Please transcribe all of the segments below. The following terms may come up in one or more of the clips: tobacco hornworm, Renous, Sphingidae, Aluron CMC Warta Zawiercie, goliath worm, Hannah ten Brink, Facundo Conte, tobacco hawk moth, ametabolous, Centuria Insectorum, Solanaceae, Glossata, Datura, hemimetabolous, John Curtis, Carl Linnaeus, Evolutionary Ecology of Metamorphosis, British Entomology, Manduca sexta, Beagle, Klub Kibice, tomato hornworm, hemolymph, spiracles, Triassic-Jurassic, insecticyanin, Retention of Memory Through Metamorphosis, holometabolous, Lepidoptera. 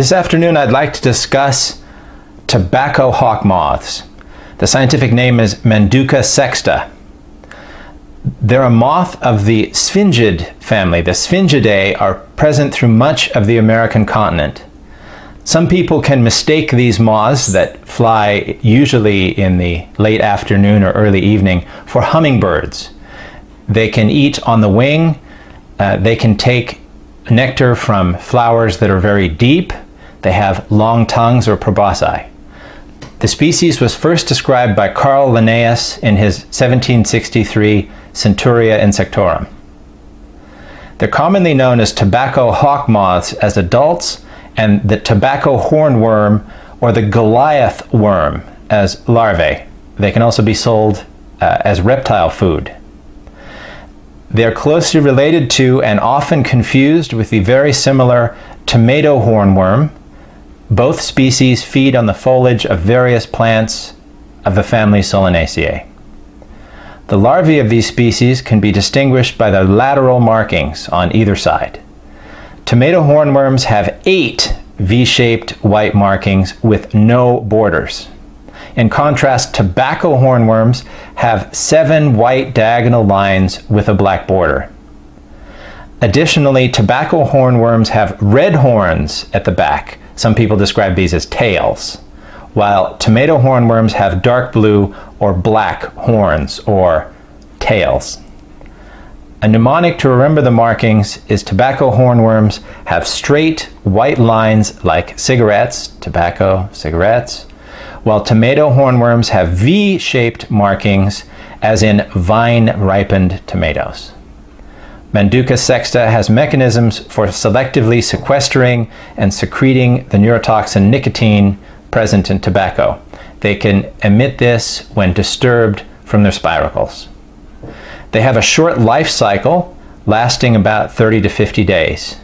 This afternoon I'd like to discuss tobacco hawk moths. The scientific name is Manduca sexta. They're a moth of the Sphingid family. The Sphingidae are present through much of the American continent. Some people can mistake these moths that fly usually in the late afternoon or early evening for hummingbirds. They can eat on the wing, they can take nectar from flowers that are very deep, they have long tongues or proboscis. The species was first described by Carl Linnaeus in his 1763 Centuria Insectorum. They're commonly known as tobacco hawk moths as adults, and the tobacco hornworm or the goliath worm as larvae. They can also be sold as reptile food. They're closely related to and often confused with the very similar tomato hornworm. Both species feed on the foliage of various plants of the family Solanaceae. The larvae of these species can be distinguished by their lateral markings on either side. Tomato hornworms have 8 V-shaped white markings with no borders. In contrast, tobacco hornworms have 7 white diagonal lines with a black border. Additionally, tobacco hornworms have red horns at the back. Some people describe these as tails, while tomato hornworms have dark blue or black horns or tails. A mnemonic to remember the markings is tobacco hornworms have straight white lines like cigarettes, tobacco, cigarettes, while tomato hornworms have V-shaped markings as in vine-ripened tomatoes. Manduca sexta has mechanisms for selectively sequestering and secreting the neurotoxin nicotine present in tobacco. They can emit this when disturbed from their spiracles. They have a short life cycle lasting about 30 to 50 days.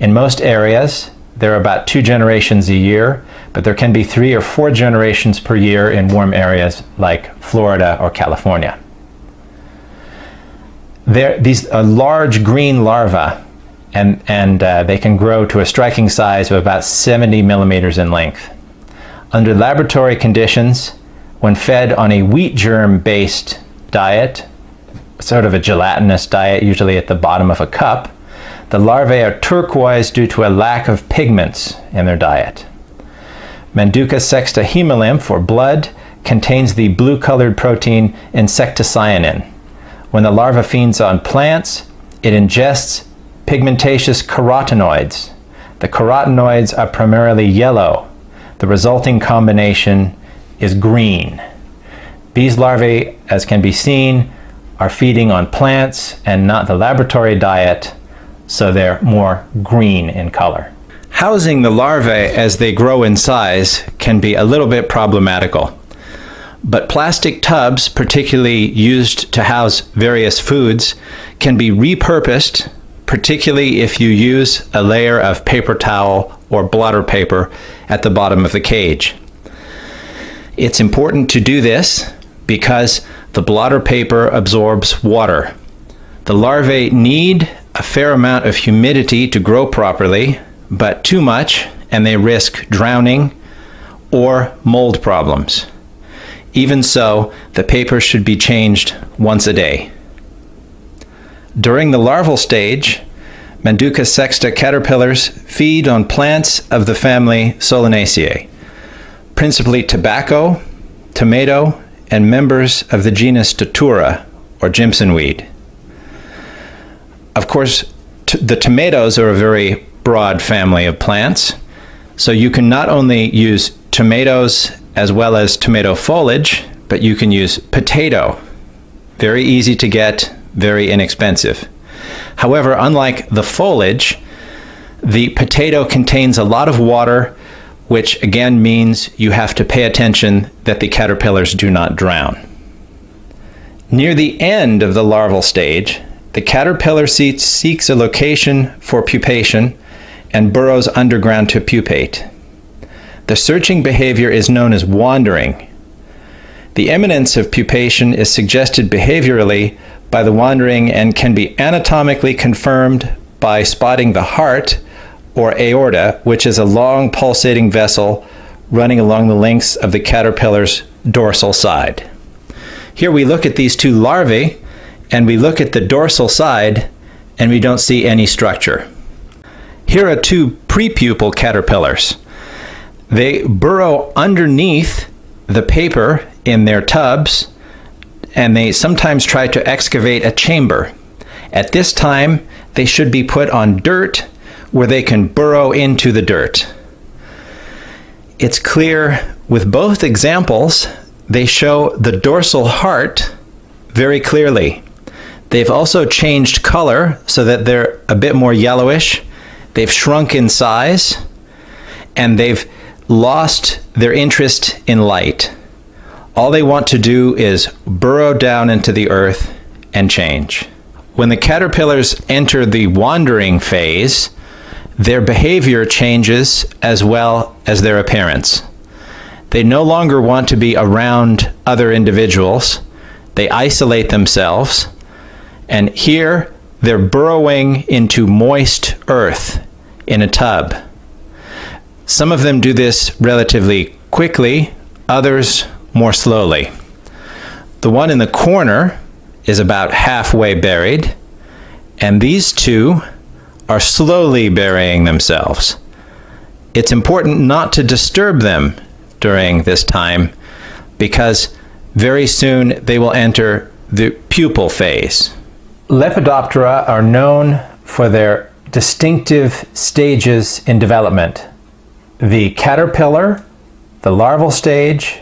In most areas, there are about 2 generations a year, but there can be 3 or 4 generations per year in warm areas like Florida or California. These are large green larvae, and they can grow to a striking size of about 70 millimeters in length. Under laboratory conditions, when fed on a wheat germ-based diet, sort of a gelatinous diet, usually at the bottom of a cup, the larvae are turquoise due to a lack of pigments in their diet. Manduca sexta hemolymph, or blood, contains the blue-colored protein insecticyanin. When the larva feeds on plants, it ingests pigmentaceous carotenoids. The carotenoids are primarily yellow. The resulting combination is green. These larvae, as can be seen, are feeding on plants and not the laboratory diet, so they're more green in color. Housing the larvae as they grow in size can be a little bit problematical, but plastic tubs, particularly used to house various foods, can be repurposed, particularly if you use a layer of paper towel or blotter paper at the bottom of the cage. It's important to do this because the blotter paper absorbs water. The larvae need a fair amount of humidity to grow properly, but too much and they risk drowning or mold problems. Even so, the paper should be changed once a day. During the larval stage, Manduca sexta caterpillars feed on plants of the family Solanaceae, principally tobacco, tomato, and members of the genus Datura, or Jimsonweed. Of course, the tomatoes are a very broad family of plants, so you can not only use tomatoes as well as tomato foliage, but you can use potato. Very easy to get, very inexpensive. However, unlike the foliage, the potato contains a lot of water, which again means you have to pay attention that the caterpillars do not drown. Near the end of the larval stage, the caterpillar seeks a location for pupation and burrows underground to pupate. The searching behavior is known as wandering. The imminence of pupation is suggested behaviorally by the wandering and can be anatomically confirmed by spotting the heart or aorta, which is a long pulsating vessel running along the lengths of the caterpillar's dorsal side. Here we look at these two larvae, and we look at the dorsal side, and we don't see any structure. Here are two prepupal caterpillars. They burrow underneath the paper in their tubs, and they sometimes try to excavate a chamber. At this time, they should be put on dirt where they can burrow into the dirt. It's clear with both examples, they show the dorsal heart very clearly. They've also changed color so that they're a bit more yellowish. They've shrunk in size, and they've lost their interest in light. All they want to do is burrow down into the earth and change. When the caterpillars enter the wandering phase, their behavior changes as well as their appearance. They no longer want to be around other individuals. They isolate themselves, and here they're burrowing into moist earth in a tub. Some of them do this relatively quickly, others more slowly. The one in the corner is about halfway buried, and these two are slowly burying themselves. It's important not to disturb them during this time, because very soon they will enter the pupal phase. Lepidoptera are known for their distinctive stages in development: the caterpillar, the larval stage,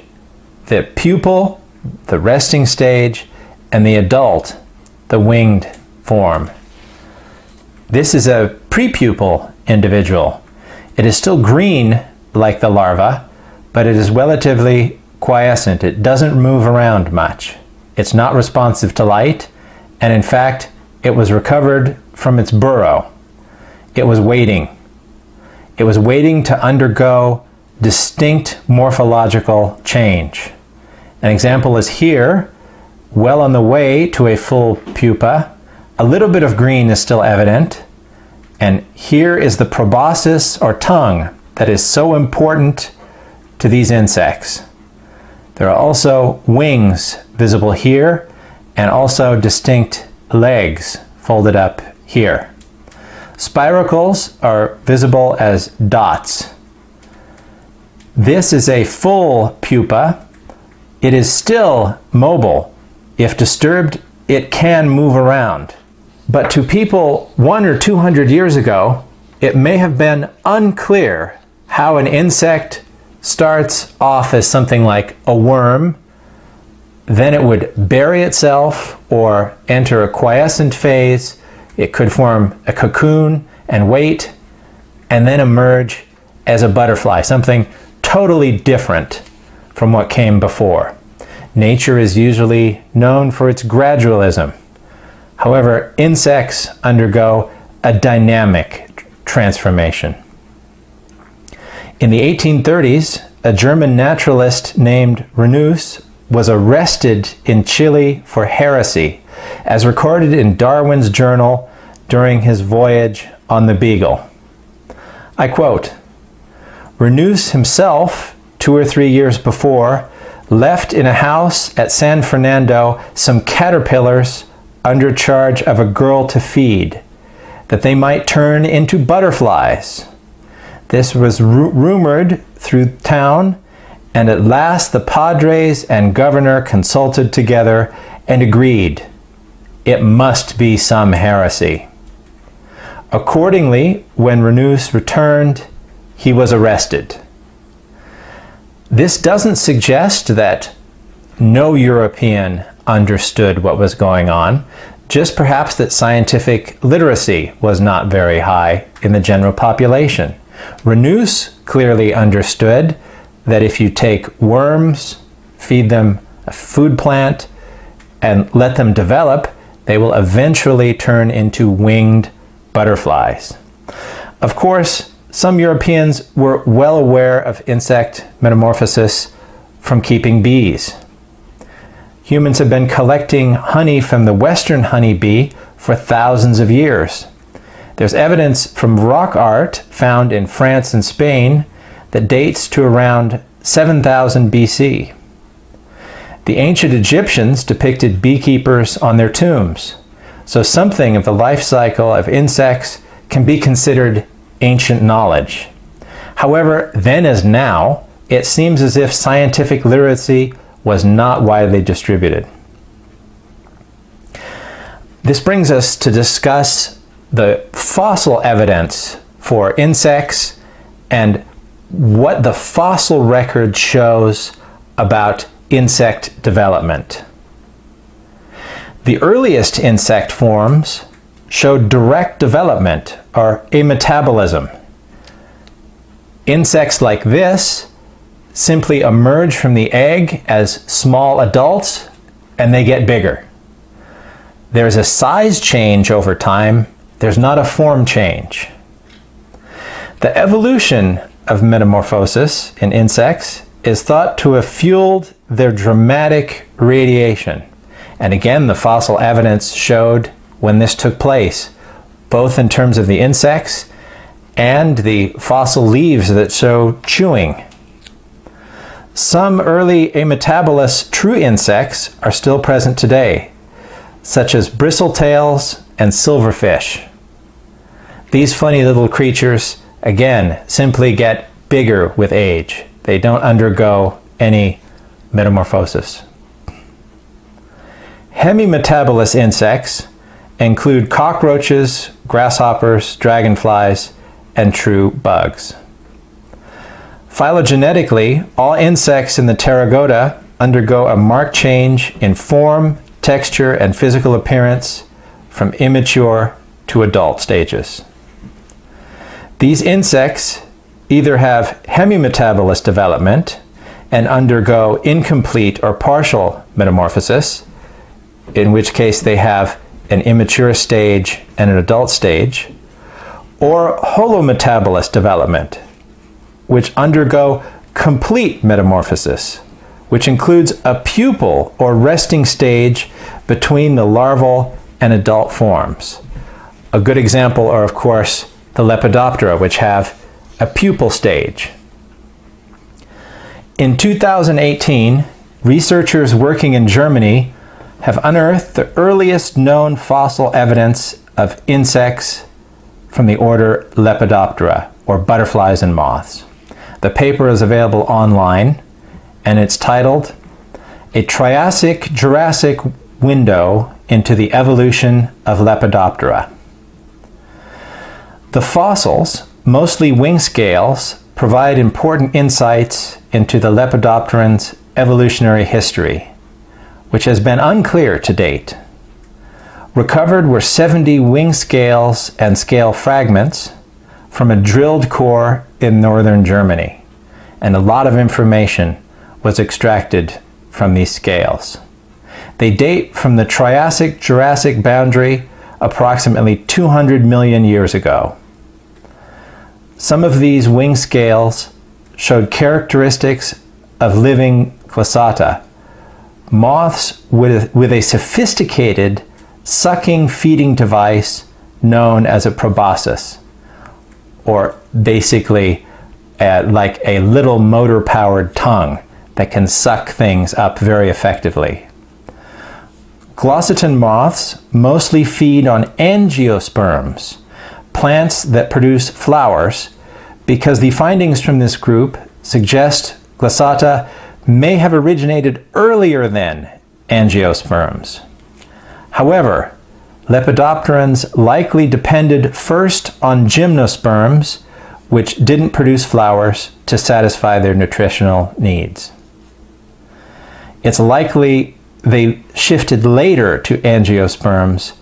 the pupal, the resting stage, and the adult, the winged form. This is a prepupal individual. It is still green like the larva, but it is relatively quiescent. It doesn't move around much. It's not responsive to light, and in fact, it was recovered from its burrow. It was waiting. It was waiting to undergo distinct morphological change. An example is here, well on the way to a full pupa. A little bit of green is still evident. And here is the proboscis or tongue that is so important to these insects. There are also wings visible here, and also distinct legs folded up here. Spiracles are visible as dots. This is a full pupa. It is still mobile. If disturbed, it can move around. But to people 100 or 200 years ago, it may have been unclear how an insect starts off as something like a worm, then it would bury itself or enter a quiescent phase. It could form a cocoon and wait, and then emerge as a butterfly, something totally different from what came before. Nature is usually known for its gradualism. However, insects undergo a dynamic transformation. In the 1830s, a German naturalist named Renous was arrested in Chile for heresy, as recorded in Darwin's journal during his voyage on the Beagle. I quote, "Renous himself, 2 or 3 years before, left in a house at San Fernando some caterpillars under charge of a girl to feed, that they might turn into butterflies. This was rumored through town, and at last the padres and governor consulted together and agreed. It must be some heresy. Accordingly, when Renous returned, he was arrested." This doesn't suggest that no European understood what was going on, just perhaps that scientific literacy was not very high in the general population. Renous clearly understood that if you take worms, feed them a food plant, and let them develop, they will eventually turn into winged butterflies. Of course, some Europeans were well aware of insect metamorphosis from keeping bees. Humans have been collecting honey from the western honeybee for thousands of years. There's evidence from rock art found in France and Spain that dates to around 7000 BC. The ancient Egyptians depicted beekeepers on their tombs, so something of the life cycle of insects can be considered ancient knowledge. However, then as now, it seems as if scientific literacy was not widely distributed. This brings us to discuss the fossil evidence for insects and what the fossil record shows about insect development. The earliest insect forms showed direct development or ametabolism. Insects like this simply emerge from the egg as small adults and they get bigger. There's a size change over time, there's not a form change. The evolution of metamorphosis in insects is thought to have fueled their dramatic radiation. And again, the fossil evidence showed when this took place, both in terms of the insects and the fossil leaves that show chewing. Some early ametabolous true insects are still present today, such as bristletails and silverfish. These funny little creatures, again, simply get bigger with age. They don't undergo any metamorphosis. Hemimetabolous insects include cockroaches, grasshoppers, dragonflies, and true bugs. Phylogenetically, all insects in the Pterogoda undergo a marked change in form, texture, and physical appearance from immature to adult stages. These insects either have hemimetabolous development and undergo incomplete or partial metamorphosis, in which case they have an immature stage and an adult stage, or holometabolous development, which undergo complete metamorphosis, which includes a pupal or resting stage between the larval and adult forms. A good example are, of course, the Lepidoptera, which have a pupal stage. In 2018, researchers working in Germany have unearthed the earliest known fossil evidence of insects from the order Lepidoptera, or butterflies and moths. The paper is available online, and it's titled "A Triassic-Jurassic Window into the Evolution of Lepidoptera." The fossils, mostly wing scales, provide important insights into the Lepidopteran's evolutionary history, which has been unclear to date. Recovered were 70 wing scales and scale fragments from a drilled core in northern Germany, and a lot of information was extracted from these scales. They date from the Triassic-Jurassic boundary approximately 200 million years ago. Some of these wing scales showed characteristics of living Glossata, moths with a sophisticated sucking feeding device known as a proboscis, or basically like a little motor-powered tongue that can suck things up very effectively. Glossatan moths mostly feed on angiosperms, plants that produce flowers, because the findings from this group suggest Glossata may have originated earlier than angiosperms. However, Lepidopterans likely depended first on gymnosperms, which didn't produce flowers, to satisfy their nutritional needs. It's likely they shifted later to angiosperms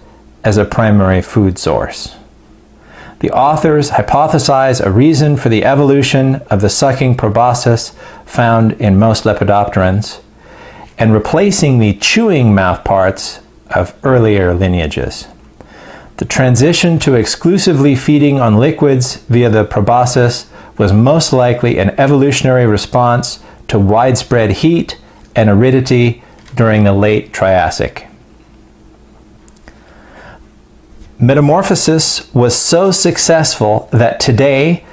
as a primary food source. The authors hypothesize a reason for the evolution of the sucking proboscis found in most Lepidopterans and replacing the chewing mouthparts of earlier lineages. The transition to exclusively feeding on liquids via the proboscis was most likely an evolutionary response to widespread heat and aridity during the late Triassic. Metamorphosis was so successful that today,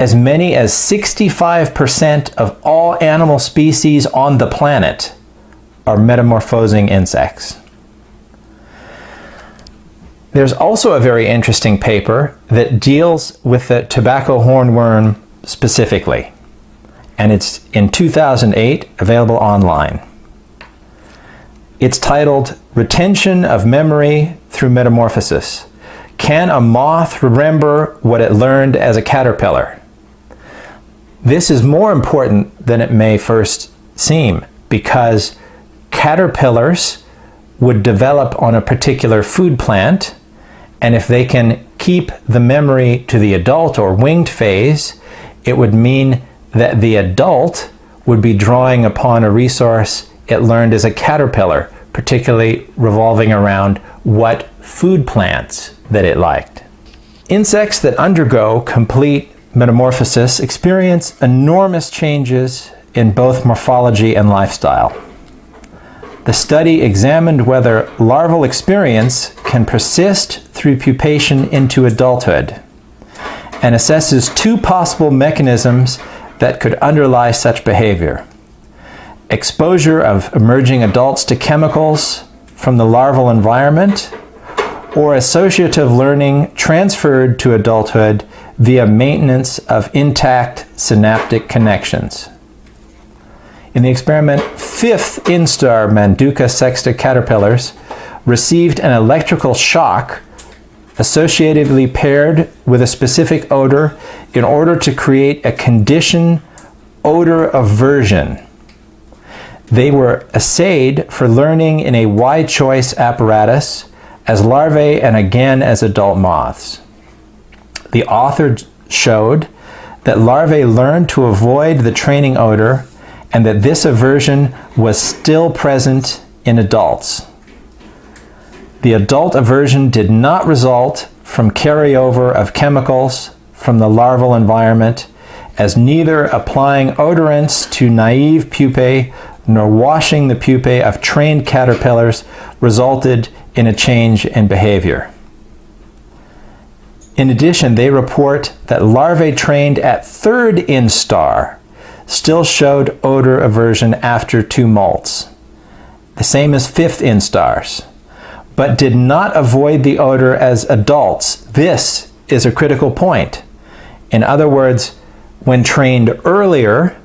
as many as 65% of all animal species on the planet are metamorphosing insects. There's also a very interesting paper that deals with the tobacco hornworm specifically, and it's in 2008, available online. It's titled Retention of Memory Through Metamorphosis. Can a moth remember what it learned as a caterpillar? This is more important than it may first seem, because caterpillars would develop on a particular food plant, and if they can keep the memory to the adult or winged phase, it would mean that the adult would be drawing upon a resource it learned as a caterpillar, particularly revolving around what food plants that it liked. Insects that undergo complete metamorphosis experience enormous changes in both morphology and lifestyle. The study examined whether larval experience can persist through pupation into adulthood, and assesses two possible mechanisms that could underlie such behavior: exposure of emerging adults to chemicals from the larval environment, or associative learning transferred to adulthood via maintenance of intact synaptic connections. In the experiment, 5th instar Manduca sexta caterpillars received an electrical shock associatively paired with a specific odor in order to create a condition odor aversion. They were assayed for learning in a Y-choice apparatus as larvae and again as adult moths. The author showed that larvae learned to avoid the training odor and that this aversion was still present in adults. The adult aversion did not result from carryover of chemicals from the larval environment, as neither applying odorants to naive pupae nor washing the pupae of trained caterpillars resulted in a change in behavior. In addition, they report that larvae trained at 3rd instar still showed odor aversion after 2 molts, the same as 5th instars, but did not avoid the odor as adults. This is a critical point. In other words, when trained earlier,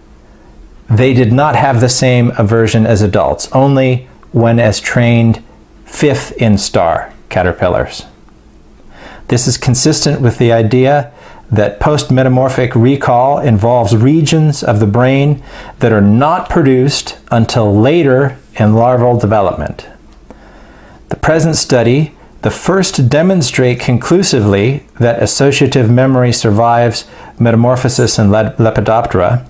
they did not have the same aversion as adults, only when as trained 5th instar caterpillars. This is consistent with the idea that post-metamorphic recall involves regions of the brain that are not produced until later in larval development. The present study, the first to demonstrate conclusively that associative memory survives metamorphosis in Lepidoptera,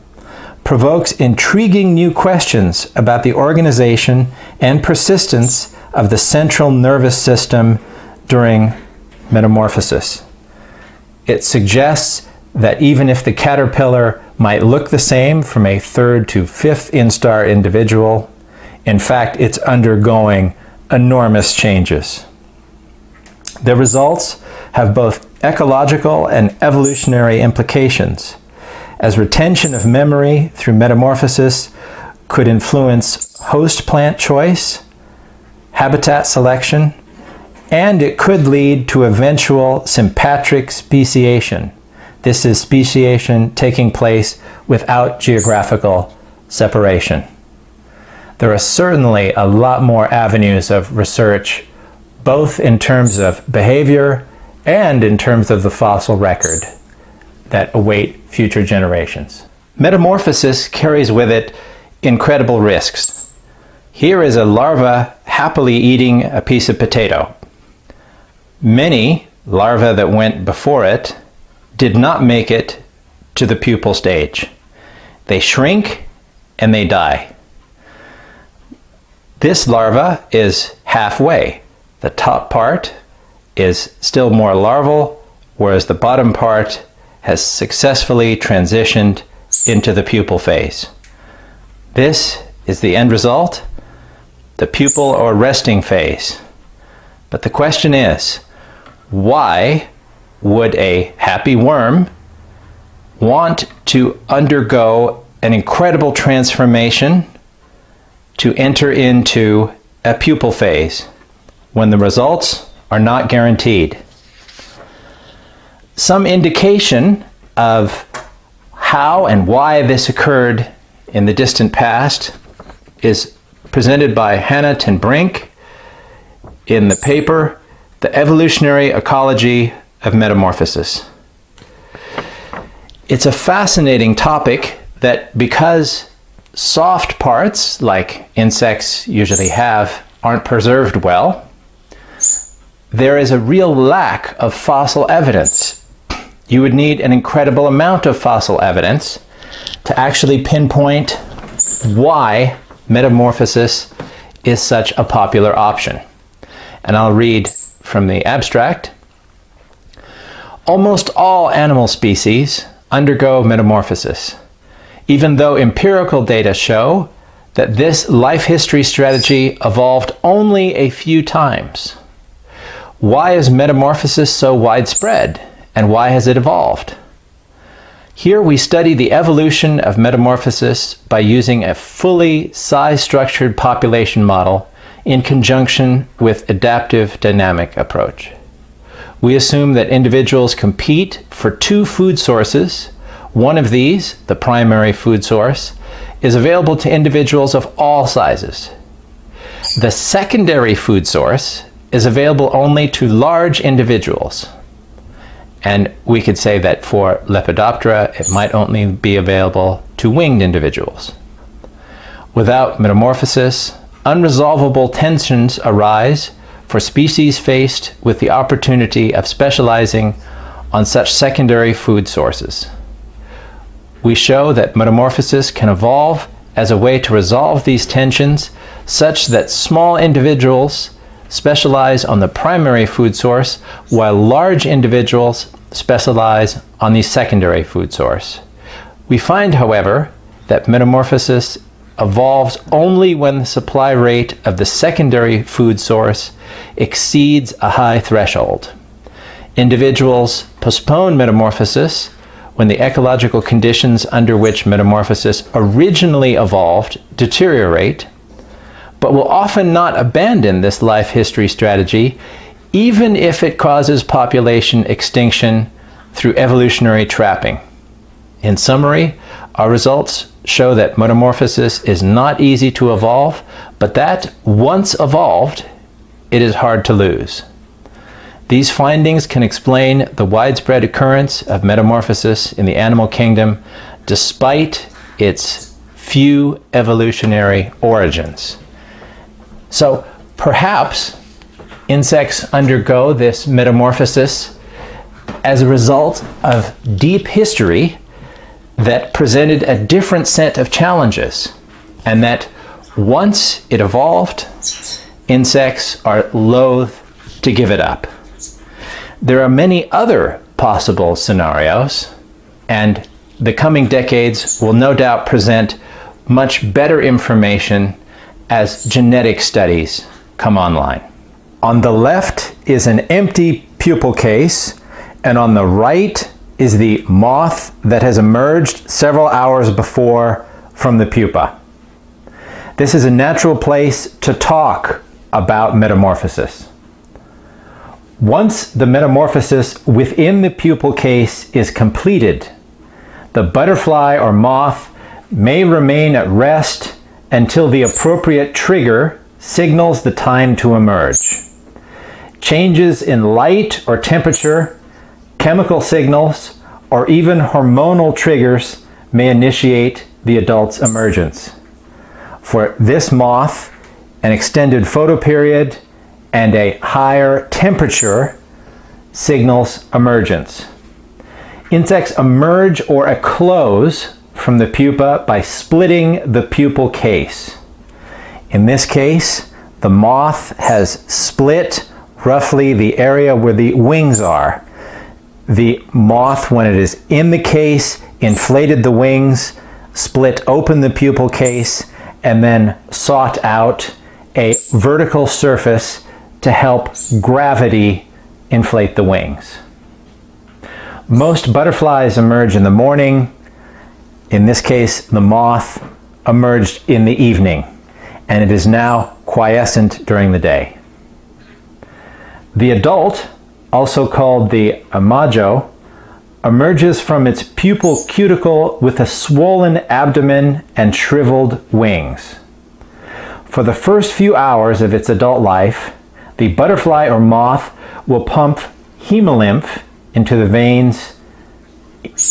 provokes intriguing new questions about the organization and persistence of the central nervous system during metamorphosis. It suggests that even if the caterpillar might look the same from a 3rd to 5th instar individual, in fact, it's undergoing enormous changes. The results have both ecological and evolutionary implications, as retention of memory through metamorphosis could influence host plant choice, habitat selection, and it could lead to eventual sympatric speciation. This is speciation taking place without geographical separation. There are certainly a lot more avenues of research, both in terms of behavior and in terms of the fossil record, that await future generations. Metamorphosis carries with it incredible risks. Here is a larva happily eating a piece of potato. Many larvae that went before it did not make it to the pupal stage. They shrink and they die. This larva is halfway. The top part is still more larval, whereas the bottom part has successfully transitioned into the pupal phase. This is the end result, the pupal or resting phase. But the question is, why would a happy worm want to undergo an incredible transformation to enter into a pupal phase when the results are not guaranteed? Some indication of how and why this occurred in the distant past is presented by Hannah ten Brink in the paper The Evolutionary Ecology of Metamorphosis. It's a fascinating topic that, because soft parts, like insects usually have, aren't preserved well, there is a real lack of fossil evidence. You would need an incredible amount of fossil evidence to actually pinpoint why metamorphosis is such a popular option. And I'll read from the abstract. Almost all animal species undergo metamorphosis, even though empirical data show that this life history strategy evolved only a few times. Why is metamorphosis so widespread, and why has it evolved? Here we study the evolution of metamorphosis by using a fully size-structured population model in conjunction with adaptive dynamic approach. We assume that individuals compete for two food sources. One of these, the primary food source, is available to individuals of all sizes. The secondary food source is available only to large individuals. And we could say that for Lepidoptera, it might only be available to winged individuals. Without metamorphosis, unresolvable tensions arise for species faced with the opportunity of specializing on such secondary food sources. We show that metamorphosis can evolve as a way to resolve these tensions such that small individuals specialize on the primary food source while large individuals specialize on the secondary food source. We find, however, that metamorphosis evolves only when the supply rate of the secondary food source exceeds a high threshold. Individuals postpone metamorphosis when the ecological conditions under which metamorphosis originally evolved deteriorate, but will often not abandon this life history strategy even if it causes population extinction through evolutionary trapping. In summary, our results show that metamorphosis is not easy to evolve, but that once evolved, it is hard to lose. These findings can explain the widespread occurrence of metamorphosis in the animal kingdom despite its few evolutionary origins. So perhaps insects undergo this metamorphosis as a result of deep history that presented a different set of challenges, and that once it evolved, insects are loath to give it up. There are many other possible scenarios, and the coming decades will no doubt present much better information as genetic studies come online. On the left is an empty pupal case, and on the right is the moth that has emerged several hours before from the pupa. This is a natural place to talk about metamorphosis. Once the metamorphosis within the pupal case is completed, the butterfly or moth may remain at rest until the appropriate trigger signals the time to emerge. Changes in light or temperature, chemical signals, or even hormonal triggers may initiate the adult's emergence. For this moth, an extended photoperiod and a higher temperature signals emergence. Insects emerge or eclose from the pupa by splitting the pupal case. In this case, the moth has split roughly the area where the wings are. The moth, when it is in the case, inflated the wings, split open the pupal case, and then sought out a vertical surface to help gravity inflate the wings. Most butterflies emerge in the morning. In this case, the moth emerged in the evening, and it is now quiescent during the day. The adult, also called the imago, emerges from its pupal cuticle with a swollen abdomen and shriveled wings. For the first few hours of its adult life, the butterfly or moth will pump hemolymph into the veins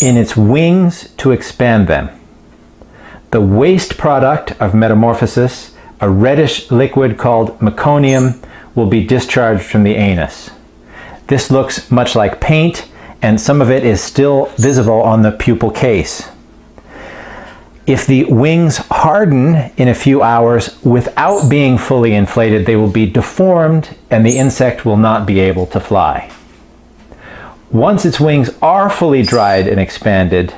in its wings to expand them. The waste product of metamorphosis, a reddish liquid called meconium, will be discharged from the anus. This looks much like paint, and some of it is still visible on the pupal case. If the wings harden in a few hours without being fully inflated, they will be deformed and the insect will not be able to fly. Once its wings are fully dried and expanded,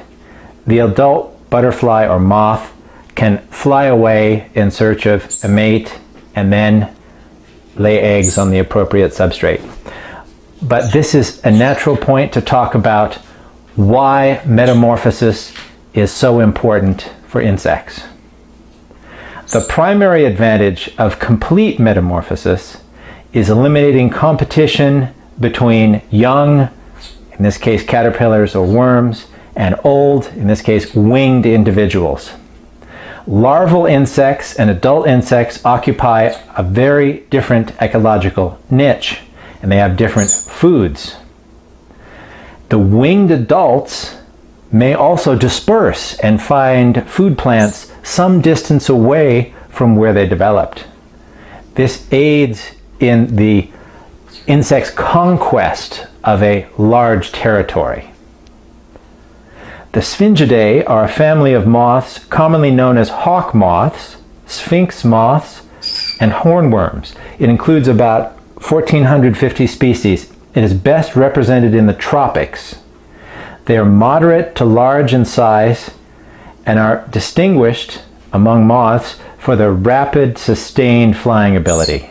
the adult butterfly or moth can fly away in search of a mate and then lay eggs on the appropriate substrate. But this is a natural point to talk about why metamorphosis is so important for insects. The primary advantage of complete metamorphosis is eliminating competition between young, in this case caterpillars or worms, and old, in this case winged individuals. Larval insects and adult insects occupy a very different ecological niche, and they have different foods. The winged adults may also disperse and find food plants some distance away from where they developed. This aids in the insect's conquest of a large territory. The Sphingidae are a family of moths commonly known as hawk moths, sphinx moths, and hornworms. It includes about 1,450 species. It is best represented in the tropics. They are moderate to large in size and are distinguished among moths for their rapid, sustained flying ability.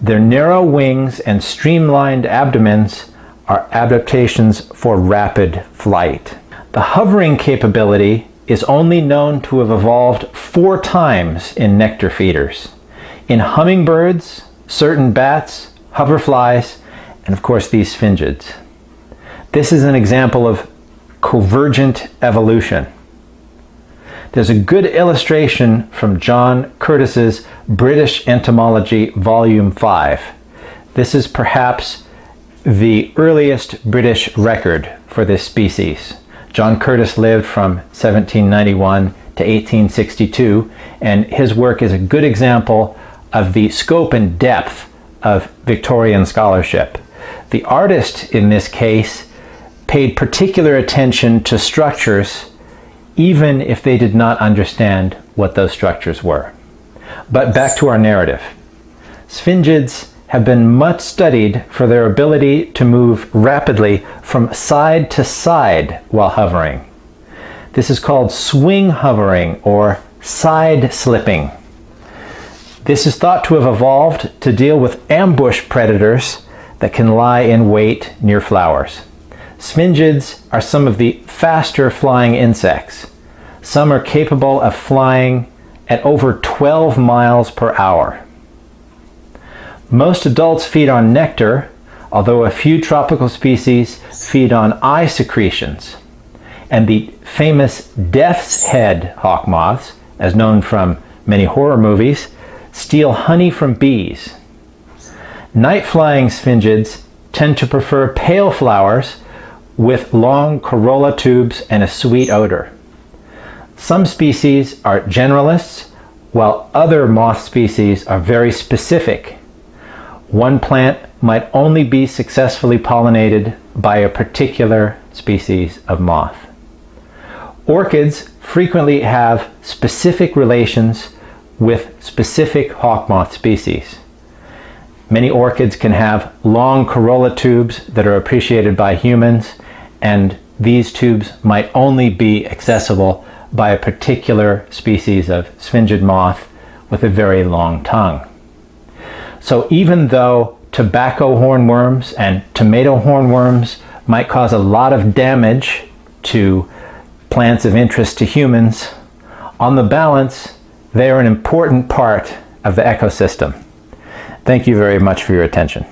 Their narrow wings and streamlined abdomens are adaptations for rapid flight. The hovering capability is only known to have evolved 4 times in nectar feeders, in hummingbirds, certain bats, hoverflies, and of course these sphingids. This is an example of convergent evolution. There's a good illustration from John Curtis's British Entomology, Volume 5. This is perhaps the earliest British record for this species. John Curtis lived from 1791 to 1862, and his work is a good example of the scope and depth of Victorian scholarship. The artist in this case paid particular attention to structures even if they did not understand what those structures were. But back to our narrative. Sphingids have been much studied for their ability to move rapidly from side to side while hovering. This is called swing hovering or side slipping. This is thought to have evolved to deal with ambush predators that can lie in wait near flowers. Sphingids are some of the faster flying insects. Some are capable of flying at over 12 miles per hour. Most adults feed on nectar, although a few tropical species feed on eye secretions. And the famous death's head hawk moths, as known from many horror movies, steal honey from bees. Night-flying sphingids tend to prefer pale flowers with long corolla tubes and a sweet odor. Some species are generalists, while other moth species are very specific. One plant might only be successfully pollinated by a particular species of moth. Orchids frequently have specific relations with specific hawk moth species. Many orchids can have long corolla tubes that are appreciated by humans, and these tubes might only be accessible by a particular species of sphingid moth with a very long tongue. So even though tobacco hornworms and tomato hornworms might cause a lot of damage to plants of interest to humans, on the balance, they are an important part of the ecosystem. Thank you very much for your attention.